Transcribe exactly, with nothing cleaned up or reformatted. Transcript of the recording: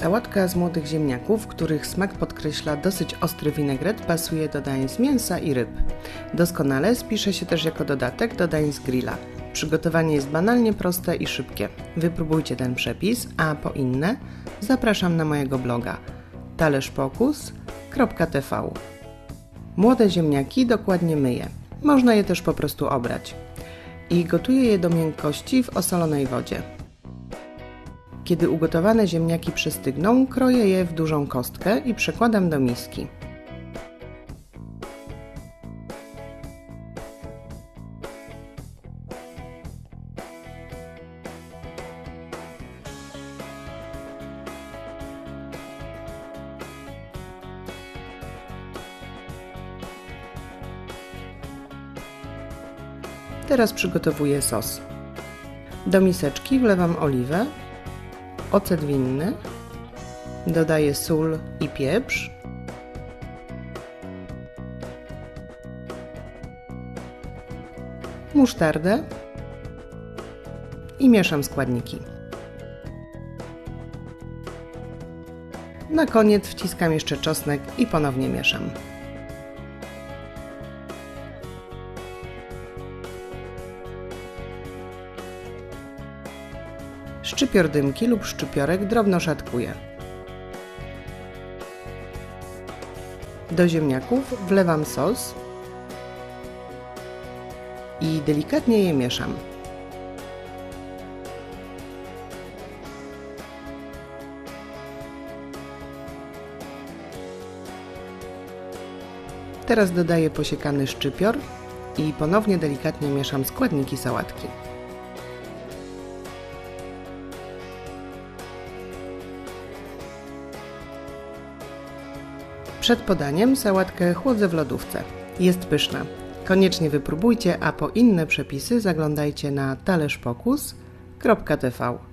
Sałatka z młodych ziemniaków, których smak podkreśla dosyć ostry winegret, pasuje do dań z mięsa i ryb. Doskonale spisze się też jako dodatek do dań z grilla. Przygotowanie jest banalnie proste i szybkie. Wypróbujcie ten przepis, a po inne zapraszam na mojego bloga talerz pokus kropka t v. Młode ziemniaki dokładnie myję. Można je też po prostu obrać. I gotuję je do miękkości w osolonej wodzie. Kiedy ugotowane ziemniaki przystygną, kroję je w dużą kostkę i przekładam do miski. Teraz przygotowuję sos. Do miseczki wlewam oliwę, ocet winny, dodaję sól i pieprz, musztardę i mieszam składniki. Na koniec wciskam jeszcze czosnek i ponownie mieszam. Szczypior dymki lub szczypiorek drobno szatkuję. Do ziemniaków wlewam sos i delikatnie je mieszam. Teraz dodaję posiekany szczypior i ponownie delikatnie mieszam składniki sałatki. Przed podaniem sałatkę chłodzę w lodówce. Jest pyszna. Koniecznie wypróbujcie, a po inne przepisy zaglądajcie na talerz pokus kropka t v.